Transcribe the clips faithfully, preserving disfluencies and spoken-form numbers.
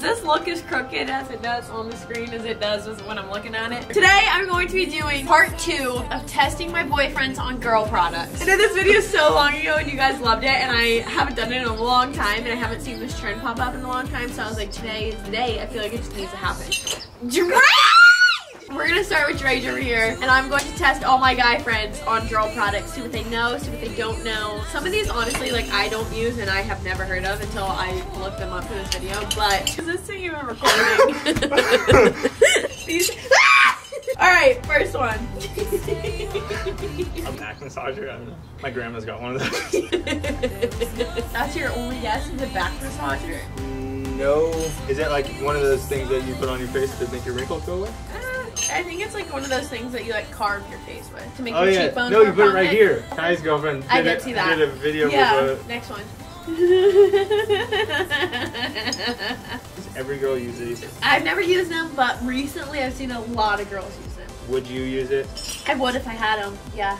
Does this look as crooked as it does on the screen as it does when I'm looking at it? Today I'm going to be doing part two of testing my boyfriends on girl products. I did this video so long ago and you guys loved it, and I haven't done it in a long time and I haven't seen this trend pop up in a long time, so I was like, today is the day. I feel like it just needs to happen. We're gonna start with Drage over here, and I'm going to test all my guy friends on girl products, see what they know, see what they don't know. Some of these, honestly, like, I don't use and I have never heard of until I looked them up for this video, but is this thing even recording? These. Alright, first one. A Mac massager? I mean, my grandma's got one of those. That's your only guess, is a back massager? No. Is it like one of those things that you put on your face to make your wrinkles go away? I think it's like one of those things that you like carve your face with to make oh, your yeah. cheekbones. No, you put it right here. Kai's girlfriend did, I did, it, see that. did a video yeah. with a... Next one. Does every girl use these? I've never used them, but recently I've seen a lot of girls use them. Would you use it? I would if I had them, yeah.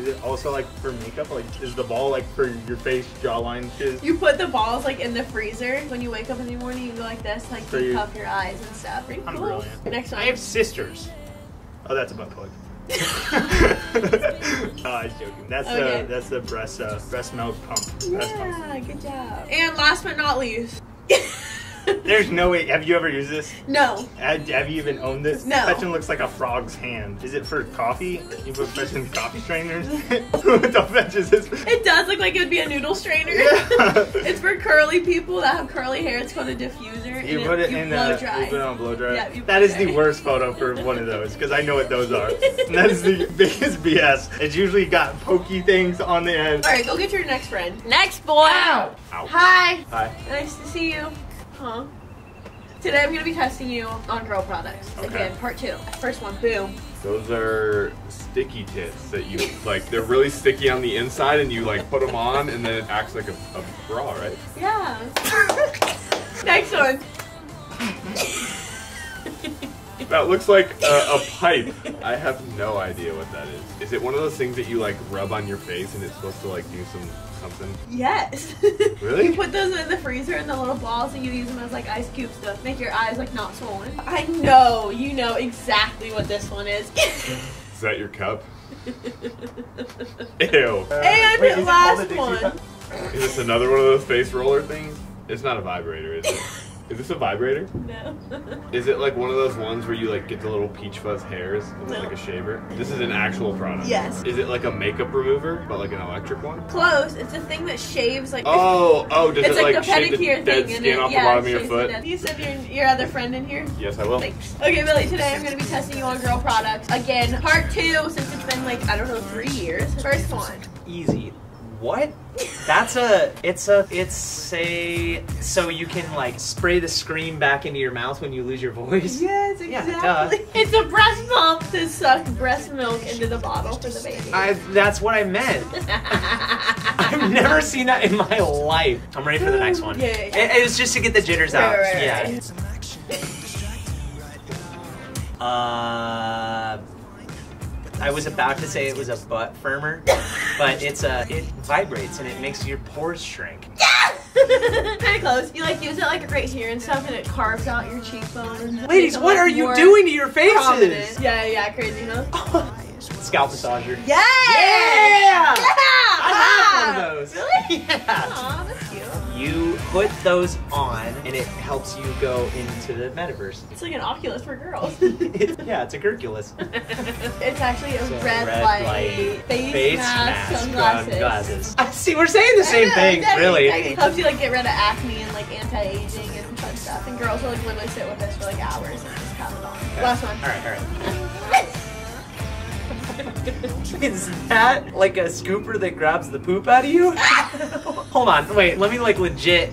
Is it also like for makeup? Like, is the ball like for your face, jawline? Shit? You put the balls like in the freezer. When you wake up in the morning, you go like this, like to you cuff your eyes and stuff. Pretty I'm cool. brilliant. Next one. I have sisters. Oh, that's a butt plug. Oh, I was joking. That's okay. the that's the breast uh, breast milk pump. Breast yeah, pump. Good job. And last but not least. There's no way. Have you ever used this? No. Have, have you even owned this? No. Fetchin looks like a frog's hand. Is it for coffee? You put Fetchin's coffee strainers? What the fetch is this? It does look like it would be a noodle strainer. Yeah. It's for curly people that have curly hair. It's called a diffuser. You and put it, it you in blow a, dry. You put it on blow dry. Yeah, that is dry. The worst photo for one of those because I know what those are. And that is the biggest B S. It's usually got pokey things on the end. All right, go get your next friend. Next boy. Ow. Ow. Hi. Hi. Nice to see you. Huh. Today I'm going to be testing you on girl products. Okay. Again, part two. First one, boom. Those are sticky tits that you, like, they're really sticky on the inside and you, like, put them on and then it acts like a, a bra, right? Yeah. Next one. That looks like a, a pipe. I have no idea what that is. Is it one of those things that you, like, rub on your face and it's supposed to, like, do some... something? Yes. Really? You put those in the freezer in the little balls and you use them as like ice cubes to make your eyes like not swollen. I know. You know exactly what this one is. Is that your cup? Ew. And wait, last one. Is this another one of those face roller things? It's not a vibrator, is it? Is this a vibrator? No. Is it like one of those ones where you like get the little peach fuzz hairs and no. like a shaver? This is an actual product. Yes. Is it like a makeup remover, but like an electric one? Close. It's a thing that shaves like. Oh, oh, does it's it like, like shave the dead skin off yeah, the bottom of your foot? You said your, your other friend in here? Yes, I will. Thanks. Okay, Billy, today I'm going to be testing you on girl products. Again, part two, since it's been like, I don't know, three years. First one. Easy. What? That's a, it's a, it's a, so you can like spray the scream back into your mouth when you lose your voice? Yes, exactly. Yeah, it's a breast pump to suck breast milk into the bottle for the baby. I, that's what I meant. I've never seen that in my life. I'm ready for the next one. Yeah, yeah. It, it was just to get the jitters right, out. Right, right, yeah. Right. Uh... I was about to say it was a butt firmer, but it's a, it vibrates and it makes your pores shrink. Yes! Kinda close. You like use it like right here and stuff and it carves out your cheekbone. Ladies, it, what like, are you doing to your faces? Prominent. Yeah, yeah, crazy, huh? Oh. Scalp massager. Yes! Yeah! Yeah! I wow. have one of those. Really? Yeah. Aw, that's cute. You put those on and it helps you go into the metaverse. It's like an Oculus for girls. It, yeah, it's a Gurculus. It's actually a, so red, red light, light face, face mask, mask sunglasses. sunglasses. I see, we're saying the same know, thing, exactly, really. Exactly. It helps you like get rid of acne and like anti-aging and fun stuff. And girls will like literally sit with this for like hours and just have it on. Okay. Last one. All right, all right. Is that like a scooper that grabs the poop out of you? Hold on, wait, let me like legit.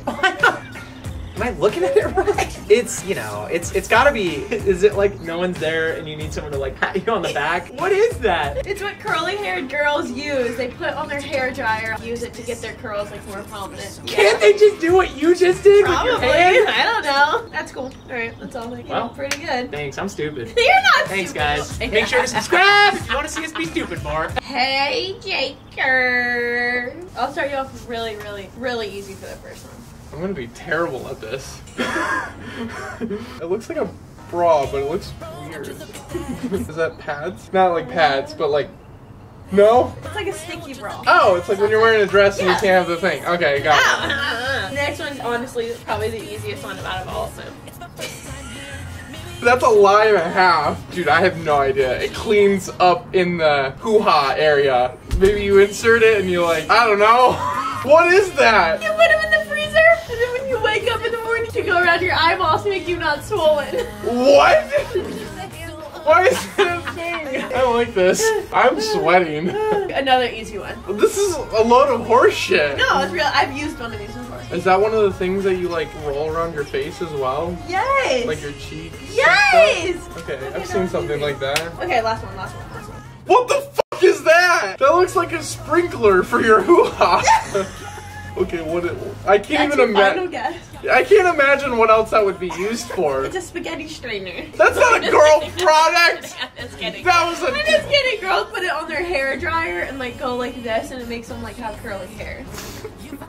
Am I looking at it right? It's, you know, it's it's gotta be. Is it like no one's there and you need someone to like pat you on the back? What is that? It's what curly haired girls use. They put on their hair dryer, use it to get their curls like more prominent. Yeah. Can't they just do what you just did? Probably. With your hand? I don't know. That's cool. All right, that's all I got. Well, pretty good. Thanks, I'm stupid. You're not Thanks, stupid. Thanks guys. Make sure to subscribe if you want to see us be stupid more. Hey, Jakers. I'll start you off really, really, really easy for the first one. I'm gonna be terrible at this. It looks like a bra, but it looks weird. Is that pads? Not like pads, but like, no? It's like a sticky bra. Oh, it's like when you're wearing a dress and yeah. You can't have the thing. Okay, got it. Ah. Next one, honestly, is probably the easiest one out of all of them. That's a lie and a half. Dude, I have no idea. It cleans up in the hoo-ha area. Maybe you insert it and you're like, I don't know. What is that? You put them in the freezer, and then when you wake up in the morning, you go around your eyeballs to make you not swollen. What? Why is that a thing? I don't like this. I'm sweating. Another easy one. This is a load of horse shit. No, it's real. I've used one of these before. Is that one of the things that you like roll around your face as well? Yes! Like your cheeks? Yes! Okay, okay, I've seen something easy. like that. Okay, last one, last one, last one. What the fuck is that? That looks like a sprinkler for your hoo-ha. Okay, what it- I can't That's even imagine- I can't imagine what else that would be used for. It's a spaghetti strainer. That's not a girl product! I'm just kidding. That was a- I'm just kidding, girls put it on their hair dryer and like go like this and it makes them like have curly hair.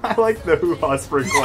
I like the hoo-ha sprinkler.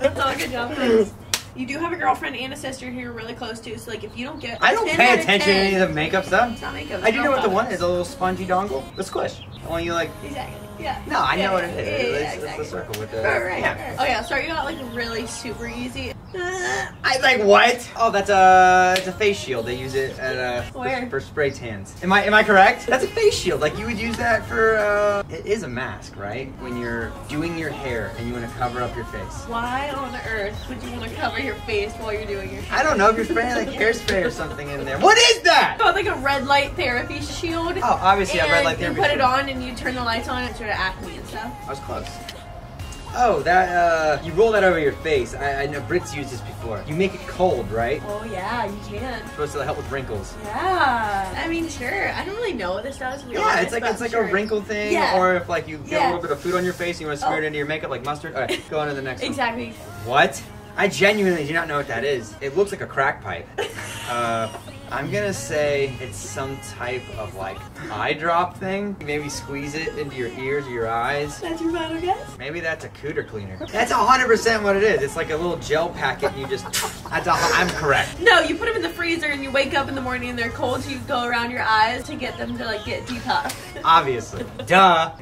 That's all good job, friends. You do have a girlfriend and a sister who you're really close to, so like if you don't get- I don't pay attention to any of the makeup stuff. It's not makeup. I do know what the one is, a little spongy dongle. The squish. The one you like- Exactly. Yeah. No, I yeah, know what it is. Yeah, yeah, it's, exactly. It's the circle with the... Right, right, yeah. Right. Okay, I'll start you out like really super easy. I like what? Oh, that's a it's a face shield. They use it at uh for, for spray tans. Am I am I correct? That's a face shield. Like you would use that for uh. It is a mask, right? When you're doing your hair and you want to cover up your face. Why on earth would you want to cover your face while you're doing your hair? I don't know if you're spraying like hairspray or something in there. What is that? Oh, it's like a red light therapy shield. Oh, obviously and a red light therapy. You put shield. it on and you turn the lights on and sort of acne and stuff. I was close. Oh, that, uh, you roll that over your face. I, I know Brit's used this before. You make it cold, right? Oh, yeah, you can. It's supposed to help with wrinkles. Yeah. I mean, sure. I don't really know what this does. Yeah, honest, it's like it's like sure. a wrinkle thing, yeah. or if, like, you get yeah. a little bit of food on your face and you want to smear oh. it into your makeup like mustard. All right, go on to the next exactly. one. Exactly. What? I genuinely do not know what that is. It looks like a crack pipe. uh... I'm gonna say it's some type of like eye drop thing. Maybe squeeze it into your ears or your eyes. That's your final guess? Maybe that's a cooter cleaner. That's one hundred percent what it is. It's like a little gel packet and you just, that's all, I'm correct. No, you put them in the freezer and you wake up in the morning and they're cold, so you go around your eyes to get them to like get detox. Obviously. Duh.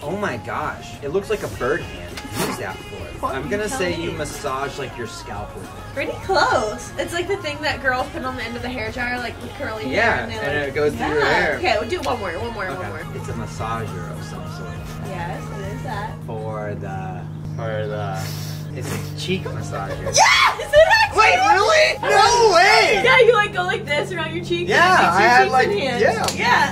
Oh my gosh. It looks like a bird hand. Use that for? I'm gonna say you massage like your scalp with it. Pretty close. It's like the thing that girls put on the end of the hair dryer, like with curly yeah, hair. Yeah, and, and like, it goes yeah. through your hair. Okay, we'll do one more, one more, okay. one more. It's a massager of some sort. Yes, it is that. For the, for the. It's a cheek massager. Yes! It actually Wait, really? No way! Yeah, you like go like this around your cheek. Yeah, and I had like, yeah. Yeah.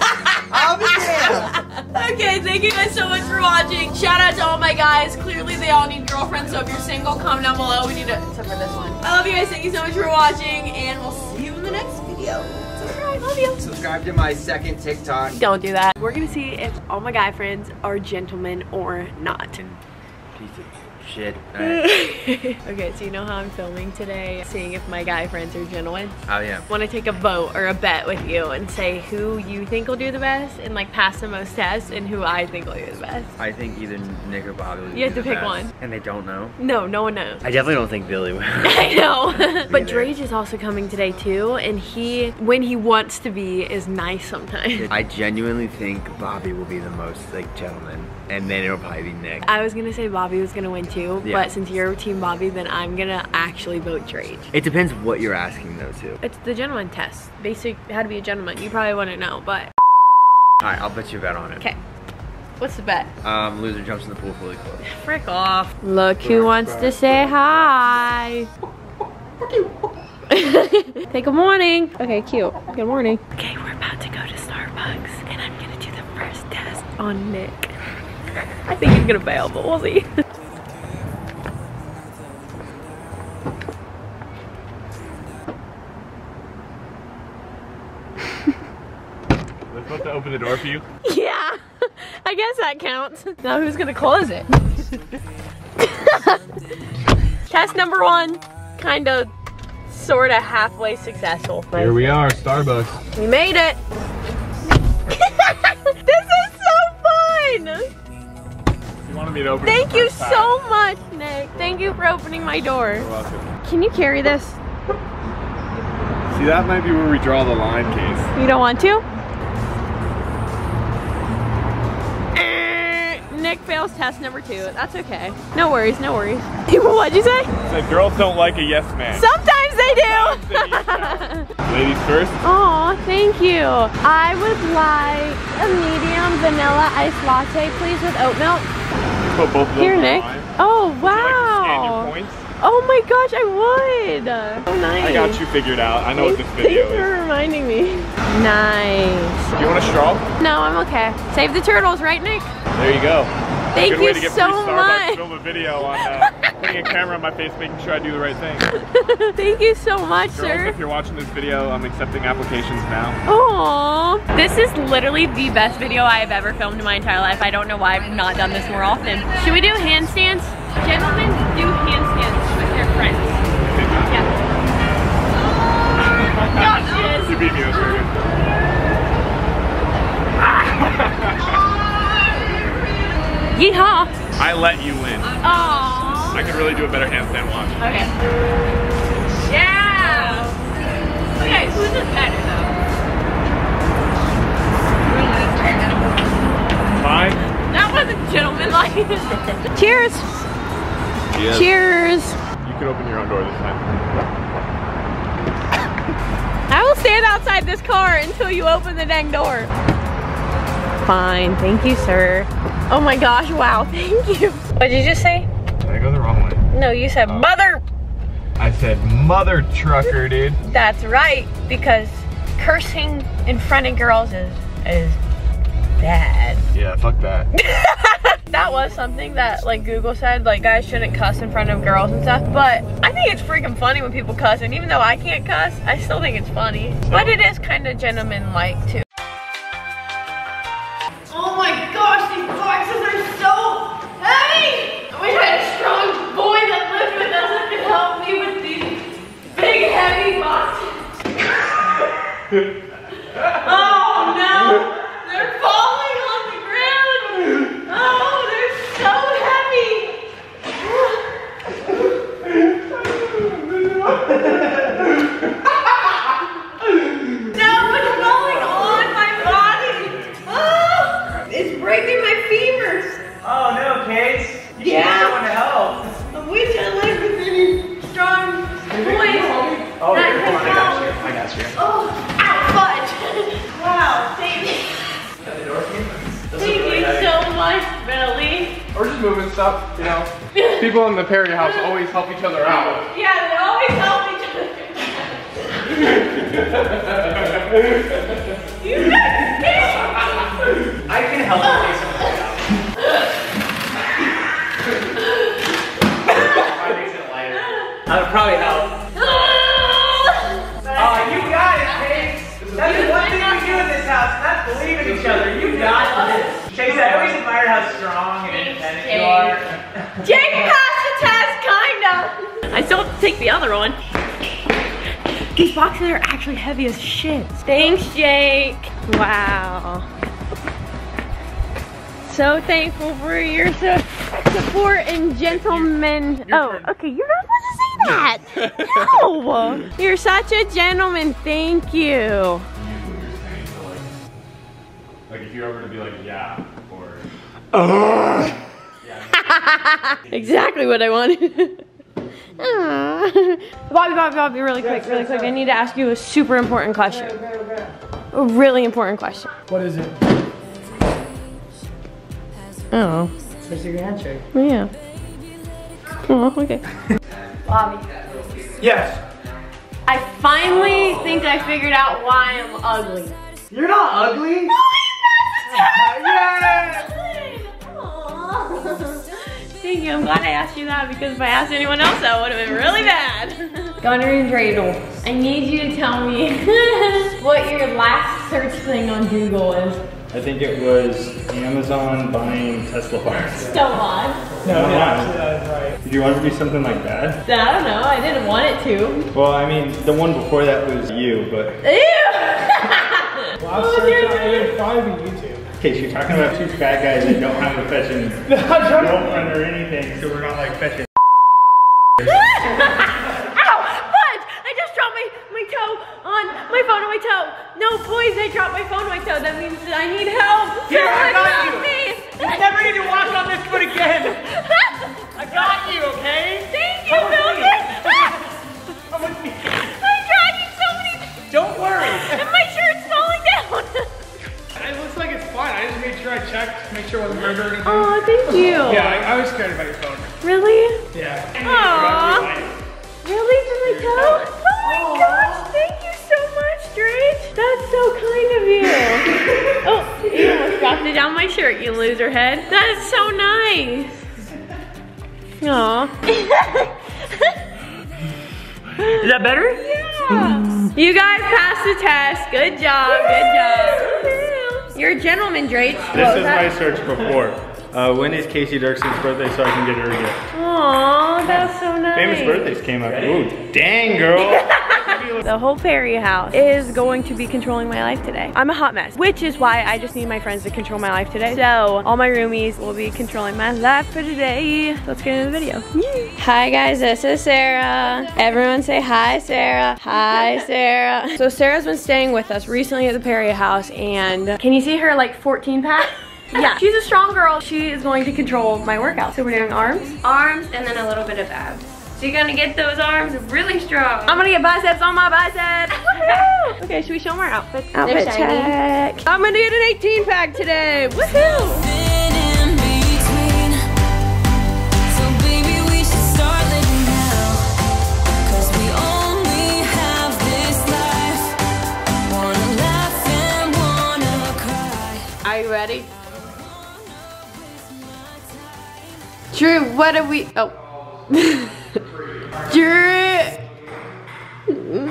I'll be damned. Okay, thank you guys so much for watching. Shout out to all my guys. Clearly they all need girlfriends, so if you're single, comment down below. We need to, except for this one. I love you guys. Thank you so much for watching, and we'll see you in the next video. Subscribe, love you. Subscribe to my second TikTok. Don't do that. We're gonna see if all my guy friends are gentlemen or not. Piece of shit. All right. Okay, so you know how I'm filming today, seeing if my guy friends are gentlemen? Oh yeah. Want to take a vote or a bet with you and say who you think will do the best and like pass the most tests and who I think will do the best. I think either Nick or Bobby will do the best. You have to pick one. And they don't know? No, no one knows. I definitely don't think Billy will. I know. But Drage is also coming today too, and he, when he wants to be, is nice sometimes. I genuinely think Bobby will be the most like gentleman, and then it'll probably be Nick. I was gonna say Bobby was gonna win too, yeah. but since you're Team Bobby, then I'm gonna actually vote Drage. It depends what you're asking though too. It's the gentleman test. Basic how to be a gentleman. You probably wouldn't know, but. All right, I'll bet you a bet on it. Okay. What's the bet? Um, loser jumps in the pool fully clothed. Frick off. Look who wants to say hi. Take a morning. Okay, cute. Good morning. Okay, we're about to go to Starbucks, and I'm gonna do the first test on Nick. I think he's gonna fail, but we'll see. Was I supposed to open the door for you? Yeah, I guess that counts. Now who's gonna close it? Test number one, kind of, sort of halfway successful. Here we are, Starbucks. We made it. wanted me to open Thank it you so time. much, Nick. Thank you for opening my door. You're welcome. Can you carry this? See, that might be where we draw the line, Kacey. You don't want to? Nick fails test number two. That's okay. No worries, no worries. What'd you say? I said girls don't like a yes man. Sometimes they do. Sometimes they do. Ladies first. Aw, thank you. I would like a medium vanilla iced latte, please, with oat milk. Put both of Here, Nick. Line. Oh, wow. Would you like to scan your points? Oh my gosh, I would. Oh, nice. I got you figured out. I know what this video is. Thanks for reminding me. Nice. Do you want a straw? No, I'm okay. Save the turtles, right, Nick? There you go. Thank you so much. Film a video on uh, putting a camera on my face, making sure I do the right thing. Thank you so much, Girls, sir. If you're watching this video, I'm accepting applications now. Aww. This is literally the best video I have ever filmed in my entire life. I don't know why I've not done this more often. Should we do handstands? Gentlemen do handstands with their friends. Yeah. Oh, you beat me up here. Yeehaw! I let you win. Aww. I could really do a better handstand watch. Okay. Yeah! Okay, who's the better though? Mine? That wasn't gentlemanlike. Cheers! Yes. Cheers! You can open your own door this time. I will stand outside this car until you open the dang door. Fine, thank you, sir. Oh my gosh, wow, thank you. What did you just say? Did I go the wrong way? No, you said oh. mother. I said mother trucker, dude. That's right, because cursing in front of girls is, is bad. Yeah, fuck that. That was something that like Google said, like guys shouldn't cuss in front of girls and stuff, but I think it's freaking funny when people cuss, and even though I can't cuss, I still think it's funny. So. But it is kind of gentleman-like too. Oh no! They're falling on the ground! Oh, they're so heavy! No, it's falling on my body! Oh! It's breaking my femurs! Oh no, Kate! You should yeah. want to help! I wish I lived with any strong boys! Oh, I got you, I got you. Oh! Wow, thank you. Thank you so much, Billy. We're just moving stuff, you know. People in the Parea house always help each other out. Yeah, they always help each other. You guys can't. I can help you something out. Mine makes it lighter. I would probably help. Believe in each other. You got it. Chase, I always admire how strong and independent you are. Jake passed the test, kinda. I still have to take the other one. These boxes are actually heavy as shit. Thanks, Jake. Wow. So thankful for your support and gentlemen. Oh, okay. You're not supposed to say that. No. You're such a gentleman. Thank you. Like if you were to be like, yeah, or... Uh, yeah. Exactly what I wanted. Bobby, Bobby, Bobby, really quick, really quick. I need to ask you a super important question. A really important question. What is it? Oh. It's your handshake. Yeah. Oh, okay. Bobby. Yes. I finally think I figured out why I'm ugly. You're not ugly. No. Thank you, I'm glad I asked you that because if I asked anyone else that would have been really bad. Gunner and Dreidel, I need you to tell me what your last search thing on Google is. I think it was Amazon buying Tesla parts. Don't lie. No, no, yeah, right. Did you want it to be something like that? I don't know, I didn't want it to. Well, I mean, the one before that was you, but... Ew! Last search on A five and YouTube. Okay, so you're talking about two fat guys that don't have a fetching. No, don't, don't run or anything, so we're not like fetching. Ow! Fudge! I just dropped my, my toe on my phone on my toe. No, boys, I dropped my phone on my toe. That means that I need help. Here, so I got you. Me. You never need to walk on this foot again. I got you, okay? Thank you, Milton. I'm dragging so many. Don't worry. And my shirt's falling down. It looks like it's fine. I just made sure I checked, make sure I wasn't murdered or anything. Oh, thank you. Yeah, I, I was scared about your phone. Really? Yeah. Aww. Really? Did I go? Oh my Aww. Gosh, thank you so much, Grinch. That's so kind of you. Oh, you almost dropped it down my shirt, you loser head. That is so nice. Aww. Is that better? Yeah. You guys passed the test. Good job, good job. You're a gentleman, Drake. This is my search before. Uh, when is Kacey Dirksen's birthday so I can get her a gift? Aww, that's so nice. Famous birthdays came up. Ooh, dang, girl. The whole Parea house is going to be controlling my life today. I'm a hot mess, which is why I just need my friends to control my life today. So all my roomies will be controlling my life for today. Let's get into the video. Yay. Hi guys, this is Sarah. Everyone say hi, Sarah. Hi, Sarah. So Sarah's been staying with us recently at the Parea house, and can you see her like fourteen pack? Yeah, she's a strong girl. She is going to control my workout. So we're doing arms. Arms and then a little bit of abs. So you're gonna get those arms really strong. I'm gonna get biceps on my biceps. Woohoo! Okay, should we show them our outfits? Outfit check. I'm gonna get an eighteen pack today. Woohoo! Are you ready? Drew, what are we? Oh, Drew. Mm.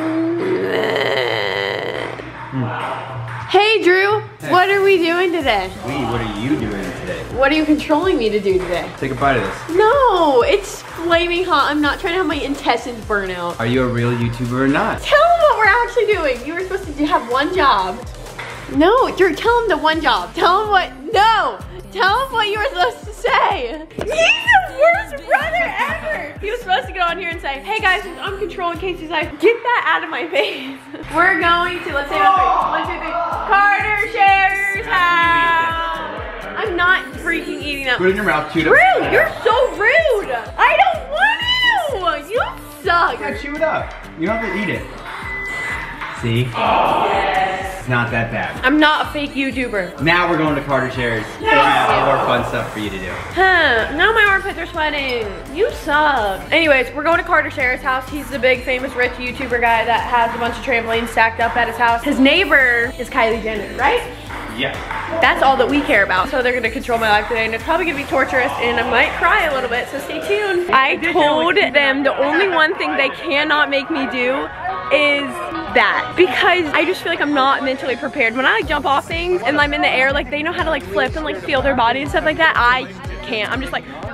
Hey, Drew. What are we doing today? We. What are you doing today? What are you controlling me to do today? Take a bite of this. No, it's flaming hot. I'm not trying to have my intestines burn out. Are you a real YouTuber or not? Tell them what we're actually doing. You were supposed to have one job. No, Drew. Tell him the one job. Tell him what. No. Tell him what you were supposed to say. He's the worst brother ever. He was supposed to go on here and say, "Hey guys, I'm controlling Kacey's life. Get that out of my face." We're going to let's say oh. one, two, three. Carter Sharer's house. I'm not freaking eating up. Put it in your mouth, Judah. Drew, you're so rude. I don't want to. You suck. Yeah, chew it up. You don't have to eat it. See? Oh. Yes. Not that bad. I'm not a fake YouTuber. Now we're going to Carter Sharer's. They have all more fun stuff for you to do. Huh, now my armpits are sweating. You suck. Anyways, we're going to Carter Sharer's house. He's the big famous rich YouTuber guy that has a bunch of trampolines stacked up at his house. His neighbor is Kylie Jenner, right? Yeah. That's all that we care about. So they're gonna control my life today, and it's probably gonna be torturous, and I might cry a little bit, so stay tuned. I told them the only one thing they cannot make me do is that, because I just feel like I'm not mentally prepared. When I like jump off things and I'm in the air, like they know how to like flip and like feel their body and stuff like that. I can't. I'm just like, ah!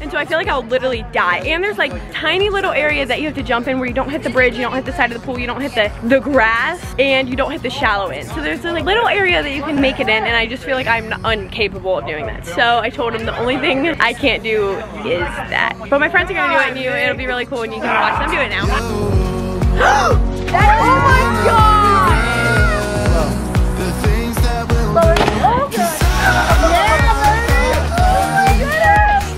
And so I feel like I'll literally die. And there's like tiny little areas that you have to jump in where you don't hit the bridge, you don't hit the side of the pool, you don't hit the, the grass, and you don't hit the shallow end. So there's a like, little area that you can make it in, and I just feel like I'm incapable of doing that. So I told him the only thing I can't do is that. But my friends are gonna do it and you, it'll be really cool, and you can watch them do it now. Oh my God! The things that will oh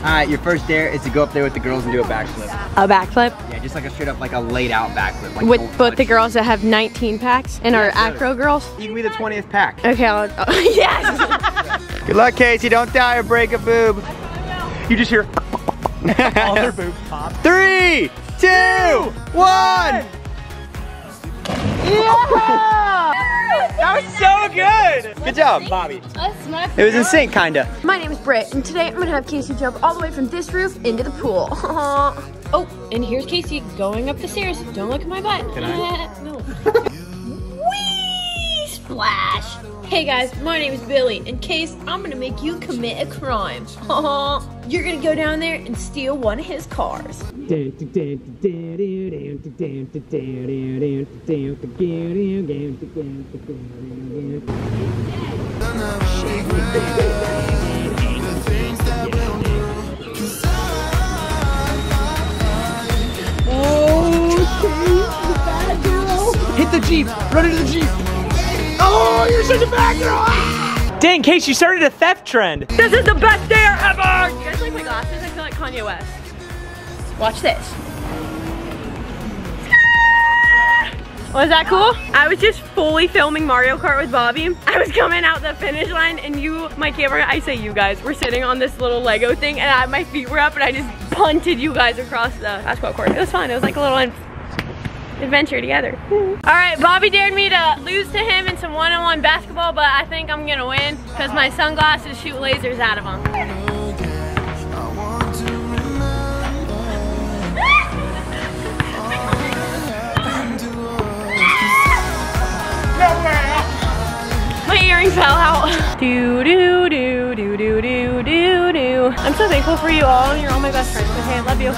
all right, your first dare is to go up there with the girls and do a backflip. A backflip? Yeah, just like a straight up, like a laid out backflip. Like with both much. The girls that have nineteen packs and yeah, are acro it. Girls? You can be the twentieth pack. Okay, I'll, oh, yes! Good luck, Kacey, don't die or break a boob. You just hear all their boobs pop. Three, two, one! Yeah! That was so good! Good job, Bobby. It was in sync, kinda. My name is Britt, and today I'm gonna have Kacey jump all the way from this roof into the pool. Oh, and here's Kacey going up the stairs. Don't look at my butt. Can I? No. Whee! Splash! Hey guys, my name is Billy. In case I'm gonna make you commit a crime. You're gonna go down there and steal one of his cars. Oh, hit the Jeep! Run into the Jeep! Oh, you're such a bad girl! Ah! Dang, Kacey, you started a theft trend. This is the best day ever! You guys like my glasses? I feel like Kanye West. Watch this. Was that cool? I was just fully filming Mario Kart with Bobby. I was coming out the finish line and you, my camera, I say you guys, were sitting on this little Lego thing and I, my feet were up and I just punted you guys across the basketball court. It was fun, it was like a little adventure together. All right, Bobby dared me to lose to him in some one-on-one basketball, but I think I'm gonna win because my sunglasses shoot lasers out of them. My earring fell out. Do do do do do do do do. I'm so thankful for you all. You're all my best friends. Okay, I love you.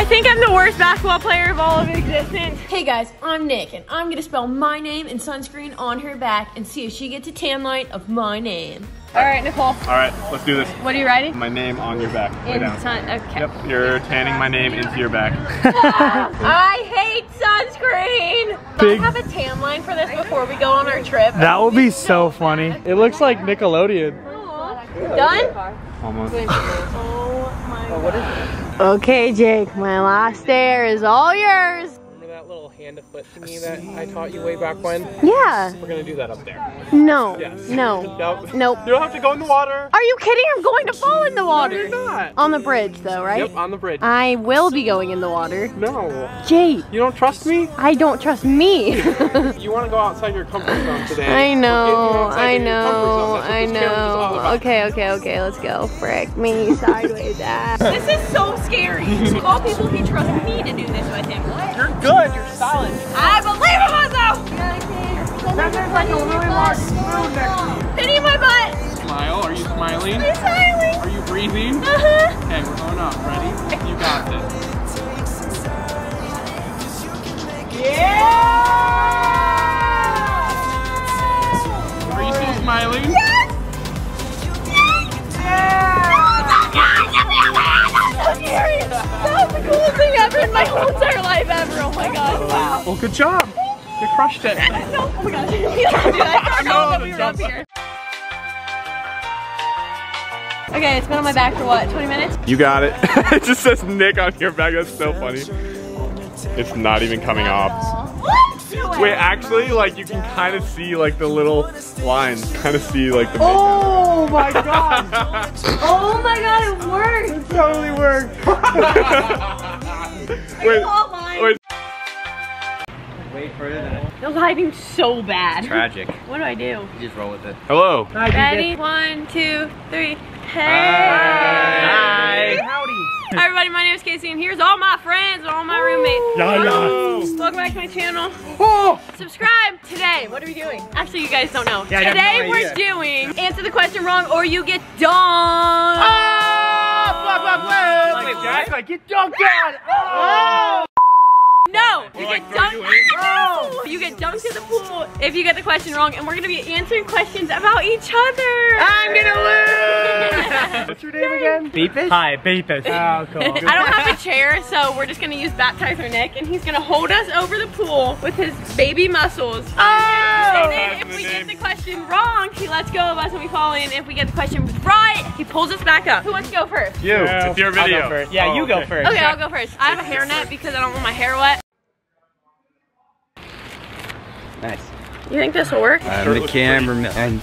I think I'm the worst basketball player of all of existence. Hey guys, I'm Nick, and I'm gonna spell my name and sunscreen on her back and see if she gets a tan line of my name. All right, Nicole. All right, let's do this. What are you writing? My name on your back. Lay down. Okay. Yep, you're tanning my name into your back. I hate sunscreen. Big. Can I have a tan line for this before we go on our trip? That would be so funny. It looks like Nickelodeon. Aww. Done? Almost. Oh my God. What is it? Okay, Jake, my last dare is all yours. Remember that little hand-to-foot thingy that I taught you way back when? Yeah. We're gonna do that up there. No. Yes. No. Nope. Nope. You don't have to go in the water. Are you kidding? I'm going to fall in the water. No, you're not. On the bridge, though, right? Yep, on the bridge. I will be going in the water. No. Jake. You don't trust me? I don't trust me. You want to go outside your comfort zone today. I know. I know. I know. Okay, okay, okay. Let's go. Frick me sideways. That. This is so scary. Of all people, he trusts me to do this with him. What? You're good. You're solid. I believe in myself. That there's like a really large spoon next to you. Pity my butt. Smile. Are you smiling? I'm smiling. Are you breathing? Uh huh. Okay, we're going up. Ready? You got this. Yeah. Are you still smiling? Yes. Yes. Yeah. Oh my God! That was the coolest thing ever in my whole entire life ever. Oh my God! Wow. Well, good job. You crushed it. No, oh my gosh. You don't do that. I forgot that we were up here. Okay, it's been on my back for what, twenty minutes? You got it. It just says Nick on your back. That's so funny. It's not even coming off. What? No way. Wait, actually, like, you can kind of see, like, the little lines. Kind of see, like, the oh my God. Oh my God, it worked. It totally worked. Wait. Wait. Way further than it. The lighting's so bad. It's tragic. What do I do? You just roll with it. Hello. Hi, ready? One, two, three. Hey. Hi. Hi. Howdy. Hi everybody, my name is Kacey and here's all my friends and all my roommates. Yeah, yeah. Welcome back to my channel. Oh. Subscribe. Today, what are we doing? Actually, you guys don't know. Yeah, today no we're doing answer the question wrong or you get dunked. Oh, blah, blah, blah. Like Jack, like get dunked on. Oh. No, you get dunked. You get dunked in the pool if you get the question wrong, and we're gonna be answering questions about each other. I'm gonna lose. What's your name again? Beepus. Hi, Beepus. Oh, cool. I don't have a chair, so we're just gonna use baptizer Nick, and he's gonna hold us over the pool with his baby muscles. Oh. And then if we get the question wrong, he lets go of us and we fall in. If we get the question right, he pulls us back up. Who wants to go first? You. It's your video. I'll go first. Yeah, oh, you go okay. first. Okay, I'll go first. I have a hairnet because I don't want my hair wet. Nice. You think this will work? I'm the cameraman.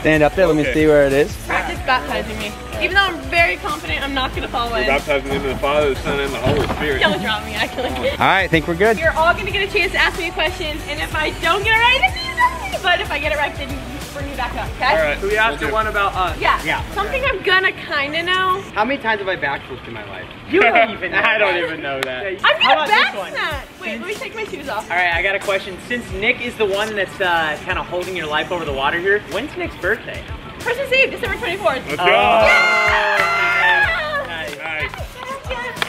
Stand up there, let me okay. see where it is. Practice baptizing me. Even though I'm very confident I'm not gonna fall in. You're baptizing into the Father, the Son, and the Holy Spirit. Don't drop me, actually. Alright, I think we're good. You're all gonna get a chance to ask me a question, and if I don't get it right, then you know me. But if I get it right, then you bring you back up, okay? All right. So we asked the one about us. Yeah. Yeah. Something okay. I'm gonna kind of know. How many times have I backflipped in my life? You don't even know. I don't even know that. I'm gonna backflip. Wait, let me take my shoes off. All right, I got a question. Since Nick is the one that's uh, kind of holding your life over the water here, when's Nick's birthday? Christmas Eve, December twenty-fourth. Let's go. Yeah! Nice. Nice. Nice.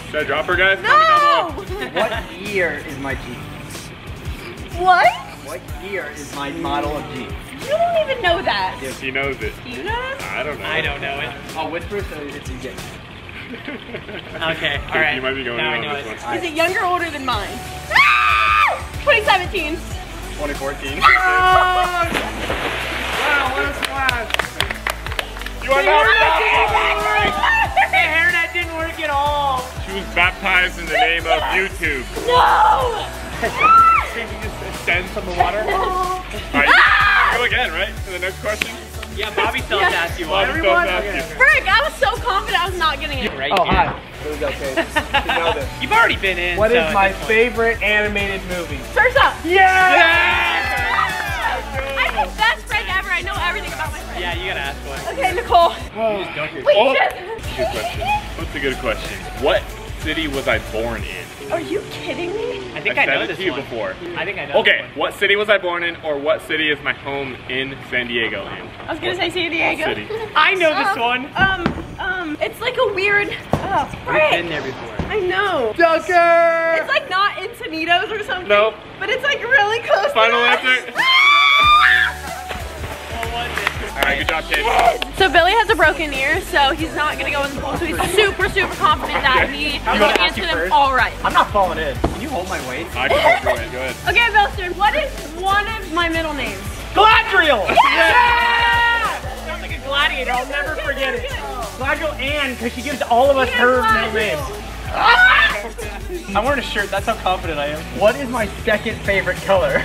Should I drop her, guys? No. What year is my jeans? What? What year is my model of jeans? You don't even know that. Yes, he knows it. You know? I don't know. I don't know it. I'll whisper so it's a yes. Okay. All right. You might be going now on this it. One. Is it younger or older than mine? twenty seventeen. twenty fourteen. Oh! Wow, what a splash! You are not baptized! The hairnet didn't work at all! She was baptized in the name of YouTube. No! Can you just ascend from the water? No. Alright, ah! Go again, right? For the next question? Yeah, Bobby still has to ask you one. Everyone, frick, I was so confident I was not getting it. Right oh, here. Hi. It was okay. You know this. You've already been in. What so is my favorite animated movie? First up! Yeah! Yeah! I'm the best friend ever. I know everything about my friend. Yeah, you gotta ask one. Okay, Nicole. Oh. Wait, oh. Just... Good question. What's a good question? What city was I born in? Are you kidding me? I think I, I know this one. I've said it to you before. I think I know Okay, this one. What city was I born in, or what city is my home in San Diego in? I was gonna say San Diego. City. I know um, this one. Um, um, it's like a weird, oh, frick. We've been there before. I know. Joker! It's like not Encinitas or something. Nope. But it's like really close Final to answer. Alright, good job, Kate. So Billy has a broken ear, so he's not gonna go in the pool. So he's super, super confident that he is gonna answer them all right. I'm not falling in. Can you hold my weight? I can hold your weight. Go ahead. Okay, Bilster, what is one of my middle names? Galadriel! Yeah! yeah! Sounds like a gladiator. I'll never forget it. Galadriel Ann, because she gives all of us her middle names. I'm wearing a shirt, that's how confident I am. What is my second favorite color?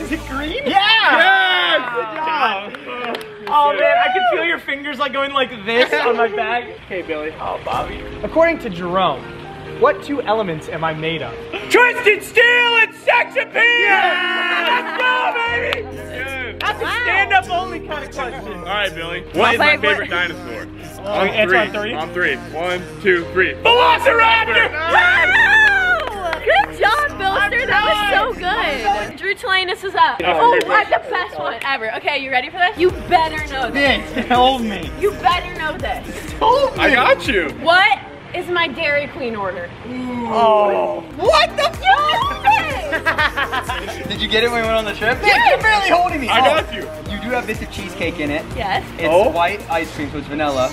Is it green? Yeah! Yeah! Good job! Oh man, I can feel your fingers like going like this on my back. Okay, Billy. Oh, Bobby. According to Jerome, what two elements am I made of? Twisted steel and sex appeal! Yeah! Let's go, baby! That's a stand-up only kind of question. All right, Billy. What is my favorite dinosaur? On three. On three. On three. One, two, three. Velociraptor! Wow! Good job, Bilster. That was so good. Drew Telanis is up. Oh, I'm the best one ever. Okay, you ready for this? You better know this. This. Told me. You better know this. Told me. I got you. What is my Dairy Queen order? Oh. What the fuck? Did you get it when we went on the trip? Yeah, you're barely holding me. I got oh. you. You do have bits of cheesecake in it. Yes. It's oh. white ice cream, so it's vanilla.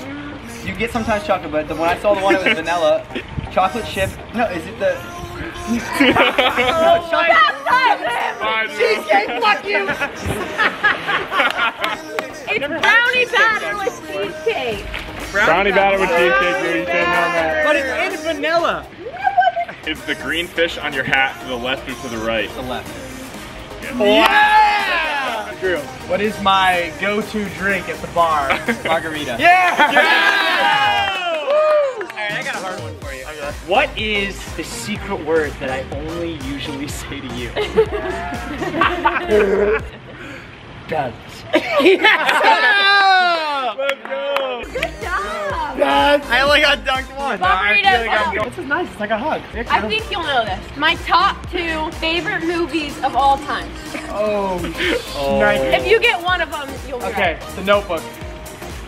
You get sometimes chocolate, but the, when I saw the one that was vanilla, chocolate chip. No, is it the? No, chocolate. Cheesecake, fuck you. It's brownie batter with cheesecake. Brownie batter with cheesecake, dude. But it's in vanilla. It's the green fish on your hat to the left or to the right? To the left. Yeah! yeah! Drew, what is my go-to drink at the bar? Margarita. Yeah! yeah! yeah! Woo! All right, I got a hard one for you. Okay. What is the secret word that I only usually say to you? Duds. Yes! Let's go! Good job! Yes. I only got dunked one. Like oh. This is nice. It's like a hug. It's I think you'll know this. My top two favorite movies of all time. Oh. oh. Nice. If you get one of them, you'll be okay. Right. The Notebook.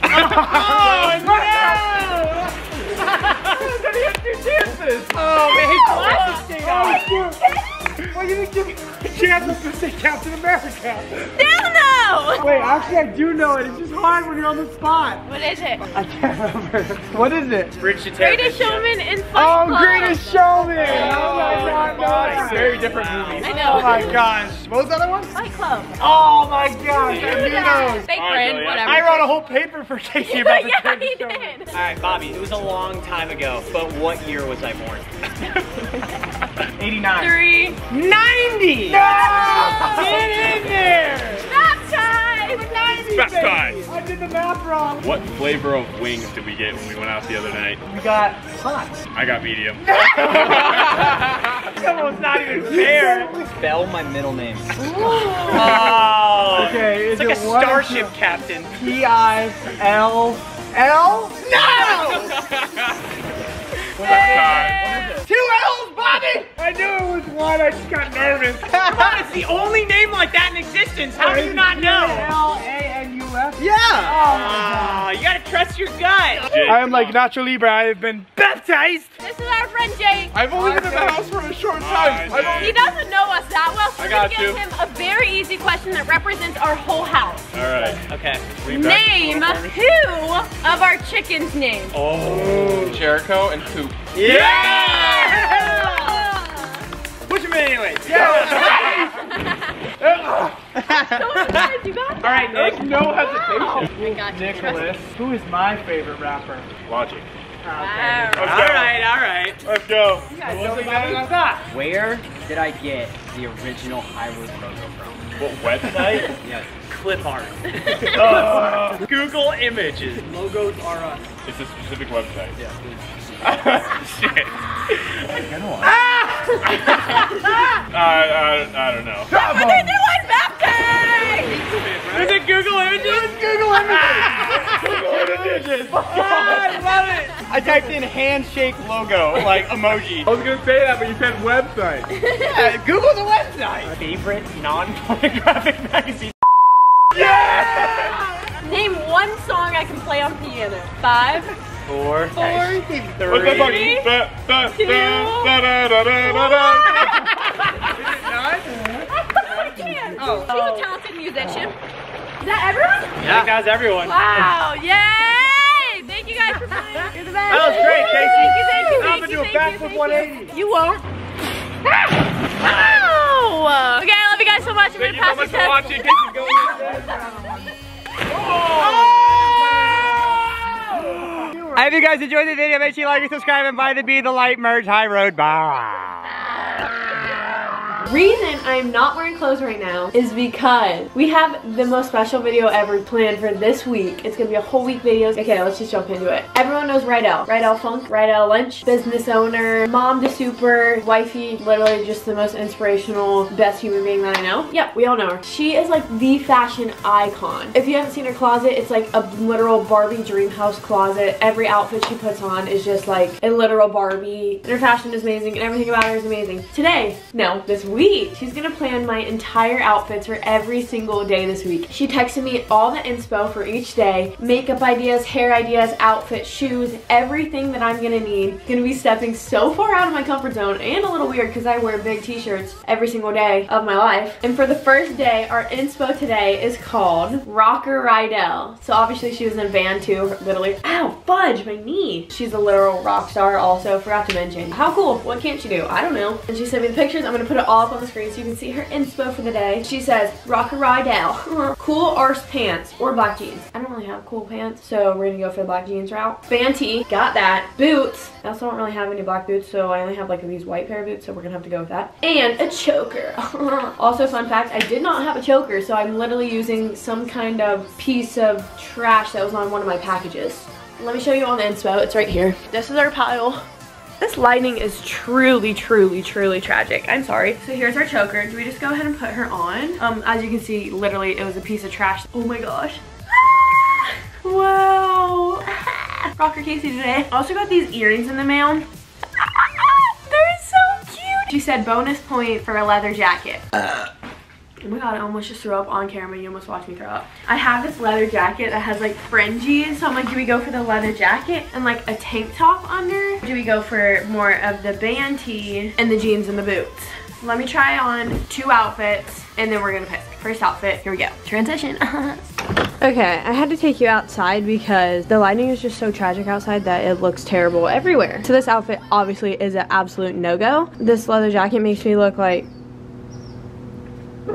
oh, oh no! He had two chances. Oh man, he's laughing. Oh, why didn't you give me a chance to say Captain America? No. Wait, actually I do know it. It's just hard when you're on the spot. What is it? I can't remember. What is it? Greatest Showman and Fight Club. Oh, Greatest Showman! Oh my God, no, it's very different movies. I know. Oh my gosh. What was the other one? Fight Club. Oh my gosh, I knew those. Fake friend, whatever. I wrote a whole paper for Kacey about the yeah, he did. All right, Bobby, it was a long time ago, but what year was I born? eighty-nine. Three. ninety! No! Get in there! Baptized. I did the math wrong. What flavor of wings did we get when we went out the other night? We got hot. I got medium. That's almost not even fair. Spell my middle name. Oh. Okay. It's like a starship captain. P I L L? No! Two L's, Bobby! I knew it was one, I just got nervous. Come on, it's the only name like that in existence. How do you not know? P L A N U F? Yeah! Oh, uh, you gotta trust your gut. Jake, I am like Nacho Libre, I have been baptized. This is our friend Jake. I've only been in the house for a short time. Uh, he doesn't know us that well, so we're gonna give him a very easy question that represents our whole house. Alright. Okay. Name two of our chickens' names. Oh, Jericho and Coop. Yeah! yeah! Push him in anyway. Yeah! So you got that. All right, Nick, no hesitation. Wow. Nicholas, who is my favorite rapper? Logic. Okay. All right, all right. Let's go. You guys don't know that. Where did I get the original Highwood logo from? What website? Yes. Clip art. uh, Google Images. Logos are us. It's a specific website. Yeah. Shit. Ah! uh, I, I, I don't know. But they do one baptist! Is it Google Images? It's Google Images! Google Images! I love it! I typed in handshake logo, like emoji. I was gonna say that, but you said website. Yeah, Google the website! Favorite non-pornographic magazine? Yeah! Name one song I can play on piano. Five. Four, Four nice. three, three, two, one. Is it not? I can. Oh. She's a talented musician. Is that everyone? Yeah. I think that was everyone. Wow, yay! Thank you guys for playing. You're the best. That was great, Kacey. Thank you, thank you, thank you. I'm going to do a backflip one eighty. You won't. Oh! Okay, I love you guys so much. I'm going to pass the test. Thank you so much for watching. I hope you guys enjoyed the video. Make sure you like and subscribe and buy the Be the Light merch. High Road. Bye. Reason I'm not wearing clothes right now is because we have the most special video ever planned for this week. It's gonna be a whole week video. Okay, let's just jump into it. Everyone knows Rydell. Rydell Funk, Rydell Lynch, business owner, mom to super, wifey, literally just the most inspirational, best human being that I know. Yep, we all know her. She is like the fashion icon. If you haven't seen her closet, it's like a literal Barbie dream house closet. Every outfit she puts on is just like a literal Barbie. And her fashion is amazing and everything about her is amazing. Today, no, this week, she's gonna plan my entire outfits for every single day this week. She texted me all the inspo for each day, makeup ideas, hair ideas, outfits, shoes, everything that I'm gonna need. Gonna be stepping so far out of my comfort zone and a little weird because I wear big t-shirts every single day of my life. And for the first day, our inspo today is called Rocker Rydell. So obviously she was in a band too, literally. Ow, fudge, my knee. She's a literal rock star also, forgot to mention. How cool, what can't she do? I don't know. And she sent me the pictures, I'm gonna put it all up on the screen so you can see her inspo for the day. She says, Rocker Rydell, cool arse pants or black jeans. I don't really have cool pants, so we're gonna go for the black jeans route. Fan tee, got that. Boots. I also don't really have any black boots, so I only have like these white pair of boots, so we're gonna have to go with that. And a choker. Also, fun fact, I did not have a choker, so I'm literally using some kind of piece of trash that was on one of my packages. Let me show you on the inspo, it's right here. This is our pile. This lighting is truly, truly, truly tragic. I'm sorry. So here's our choker. Do we just go ahead and put her on? Um, as you can see, literally, it was a piece of trash. Oh my gosh. Ah! Wow. Rocker Kacey today. I also got these earrings in the mail. They're so cute. She said bonus point for a leather jacket. Uh. Oh my god, I almost just threw up on camera. You almost watched me throw up. I have this leather jacket that has like fringes. So I'm like, do we go for the leather jacket and like a tank top under? Or do we go for more of the band tee and the jeans and the boots? Let me try on two outfits and then we're gonna pick. First outfit, here we go. Transition. Okay, I had to take you outside because the lighting is just so tragic outside that it looks terrible everywhere. So this outfit obviously is an absolute no-go. This leather jacket makes me look like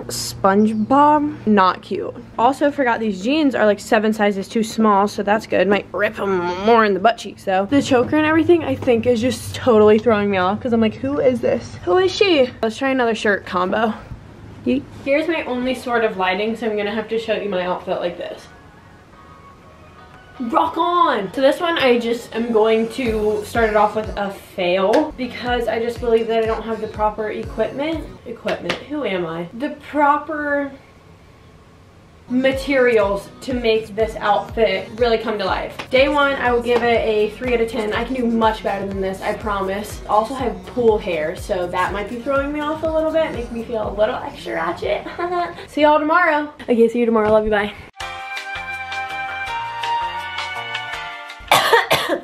SpongeBob. Not cute. Also forgot these jeans are like seven sizes too small, so that's good. Might rip them more in the butt cheeks though. The choker and everything I think is just totally throwing me off because I'm like, who is this? Who is she? Let's try another shirt combo. Here's my only sort of lighting, so I'm gonna have to show you my outfit like this. Rock on! So this one I just am going to start it off with a fail because I just believe that I don't have the proper equipment. Equipment, who am I? The proper materials to make this outfit really come to life. Day one, I will give it a three out of ten. I can do much better than this, I promise. I also have pool hair, so that might be throwing me off a little bit, making me feel a little extra ratchet. See y'all tomorrow. Okay, see you tomorrow. Love you, bye.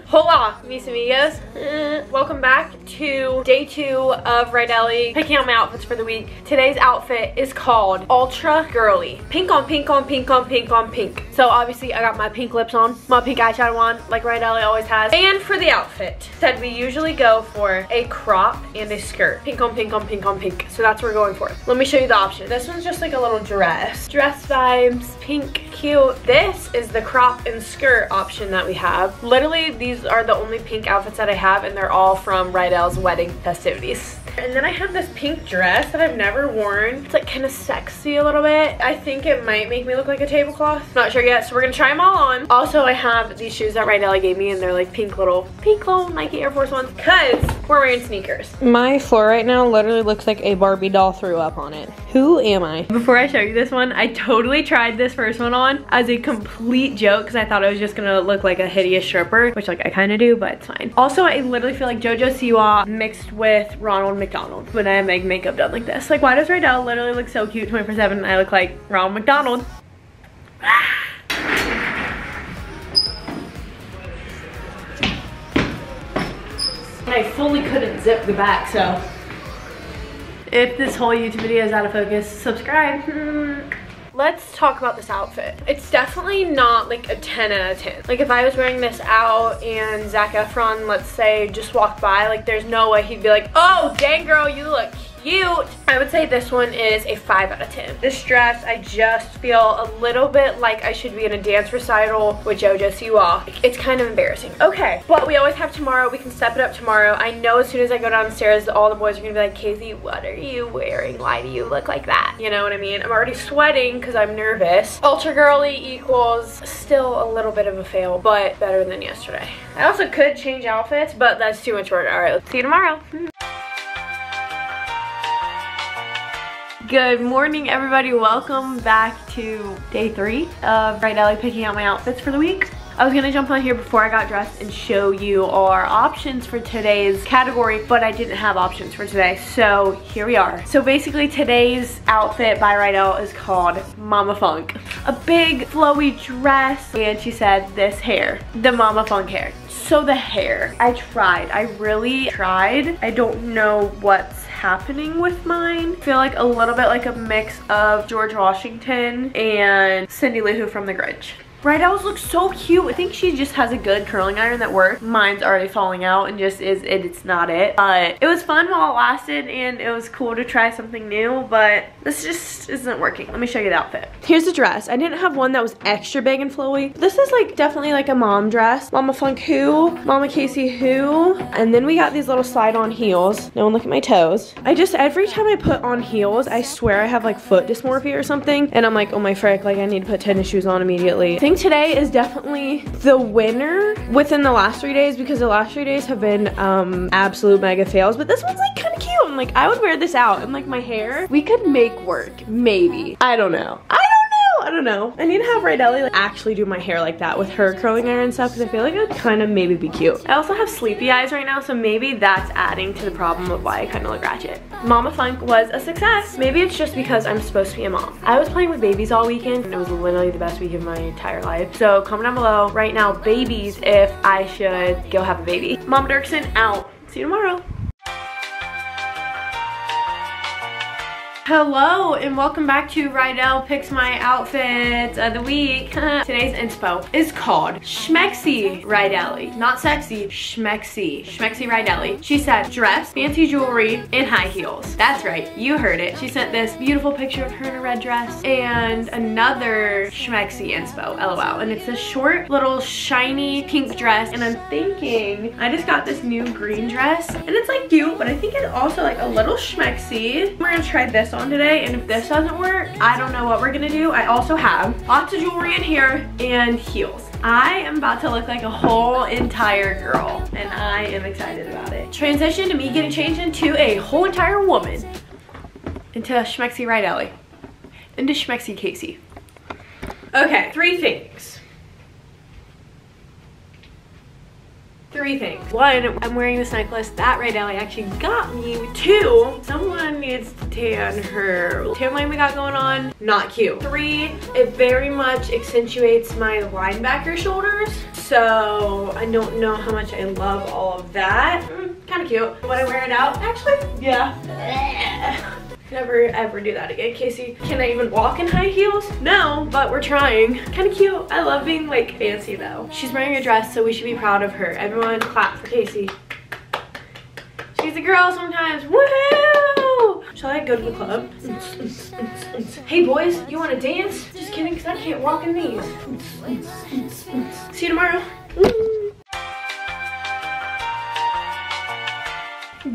Hola, mis amigos. Uh, welcome back to day two of Rydelli picking out my outfits for the week. Today's outfit is called Ultra Girly. Pink on pink on pink on pink on pink. So obviously I got my pink lips on, my pink eyeshadow on, like Rydelli always has. And for the outfit, said we usually go for a crop and a skirt. Pink on pink on pink on pink. So that's what we're going for. Let me show you the option. This one's just like a little dress. Dress vibes, pink, cute. This is the crop and skirt option that we have. Literally these are the only pink outfits that I have, and they're all from Rydel's wedding festivities. And then I have this pink dress that I've never worn. It's like kind of sexy a little bit. I think it might make me look like a tablecloth. Not sure yet, so we're gonna try them all on. Also, I have these shoes that Rydell gave me, and they're like pink little, pink little Nike Air Force ones, cause we're wearing sneakers. My floor right now literally looks like a Barbie doll threw up on it. Who am I? Before I show you this one, I totally tried this first one on as a complete joke, cause I thought I was just gonna look like a hideous stripper, which like I kind of do, but it's fine. Also, I literally feel like JoJo Siwa mixed with Ronald McDonald when I make makeup done like this. Like, why does Rydell literally look so cute twenty-four seven and I look like Ronald McDonald? I fully couldn't zip the back, so if this whole YouTube video is out of focus, subscribe. Let's talk about this outfit. It's definitely not like a ten out of ten. Like if I was wearing this out and Zac Efron, let's say, just walked by, like there's no way he'd be like, oh, dang girl, you look cute. I would say this one is a five out of ten. This dress, I just feel a little bit like I should be in a dance recital with JoJo Siwa. It's kind of embarrassing. Okay, but we always have tomorrow. We can step it up tomorrow. I know as soon as I go downstairs, all the boys are gonna be like, Kacey, what are you wearing? Why do you look like that? You know what I mean? I'm already sweating because I'm nervous. Ultra girly equals still a little bit of a fail, but better than yesterday. I also could change outfits, but that's too much work. All right, let's see you tomorrow. Good morning, everybody. Welcome back to day three of Rydelli picking out my outfits for the week. I was gonna jump on here before I got dressed and show you our options for today's category, but I didn't have options for today, so here we are. So basically today's outfit by Rydell is called Mama Funk. A big flowy dress, and she said this hair, the Mama Funk hair. So the hair, I tried, I really tried. I don't know what's happening with mine. I feel like a little bit like a mix of George Washington and Cindy Lou Who from The Grinch. Rydel's looks so cute. I think she just has a good curling iron that works. Mine's already falling out and just is it, it's not it. But it was fun while it lasted and it was cool to try something new, but this just isn't working. Let me show you the outfit. Here's the dress. I didn't have one that was extra big and flowy. This is like definitely like a mom dress. Mama Funk Who, Mama Kacey Who. And then we got these little slide on heels. No one look at my toes. I just, every time I put on heels, I swear I have like foot dysmorphia or something. And I'm like, oh my frick, like I need to put tennis shoes on immediately. I think today is definitely the winner within the last three days because the last three days have been um, absolute mega fails, but this one's like kind of cute. I'm like, I would wear this out and like my hair, we could make work, maybe. I don't know. I don't I don't know. I need to have Rydelli like, actually do my hair like that with her curling iron and stuff because I feel like it would kind of maybe be cute. I also have sleepy eyes right now, so maybe that's adding to the problem of why I kind of look ratchet. Mama Funk was a success. Maybe it's just because I'm supposed to be a mom. I was playing with babies all weekend and it was literally the best week of my entire life. So comment down below right now, babies, if I should go have a baby. Mom Dirksen out. See you tomorrow. Hello and welcome back to Rydell Picks My Outfit of the Week. Today's inspo is called Schmexy Rydelli. Not sexy, Schmexy. Schmexy Rydelli. She said dress, fancy jewelry, and high heels. That's right, you heard it. She sent this beautiful picture of her in a red dress and another Schmexy inspo, lol. And it's a short little shiny pink dress and I'm thinking, I just got this new green dress and it's like cute, but I think it's also like a little Schmexy. We're gonna try this on today, and if this doesn't work, I don't know what we're gonna do. I also have lots of jewelry in here and heels. I am about to look like a whole entire girl, and I am excited about it. Transition to me getting changed into a whole entire woman. Into Schmexy Right Alley. Into Schmexy Kacey. Okay, three things. Three things. One, I'm wearing this necklace that Right Alley actually got me. Two, someone needs to tan her tan line we got going on. Not cute. Three, it very much accentuates my linebacker shoulders. So I don't know how much I love all of that. Mm, kind of cute. Would I wear it out? Actually, yeah. Never ever do that again, Kacey. Can I even walk in high heels? No, but we're trying. Kind of cute. I love being like fancy though. She's wearing a dress, so we should be proud of her. Everyone clap for Kacey. She's a girl sometimes. Woohoo! Shall I go to the club? Hey boys, you want to dance? Just kidding, because I can't walk in these. See you tomorrow.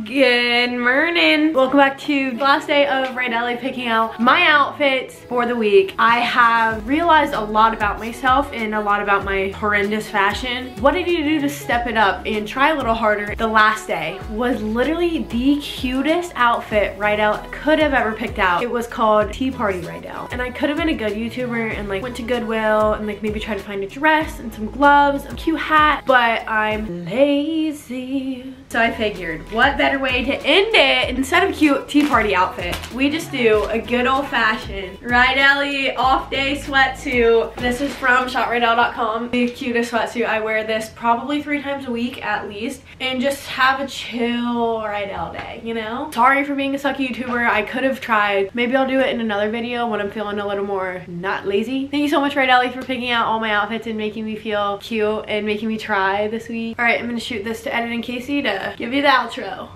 Good morning. Welcome back to the last day of Right Alley, picking out my outfits for the week. I have realized a lot about myself and a lot about my horrendous fashion. What I need to do to step it up and try a little harder. The last day was literally the cutest outfit Right Alley could have ever picked out. It was called Tea Party Right Alley. And I could have been a good YouTuber and like went to Goodwill and like maybe try to find a dress and some gloves, a cute hat, but I'm lazy. So I figured, what better way to end it instead of cute tea party outfit? We just do a good old fashioned Right Alley off day sweatsuit. This is from shot rydell dot com. The cutest sweatsuit. I wear this probably three times a week at least and just have a chill Right Alley day, you know? Sorry for being a sucky YouTuber. I could have tried. Maybe I'll do it in another video when I'm feeling a little more not lazy. Thank you so much Right Alley for picking out all my outfits and making me feel cute and making me try this week. All right, I'm gonna shoot this to edit in Kacey to give you the outro.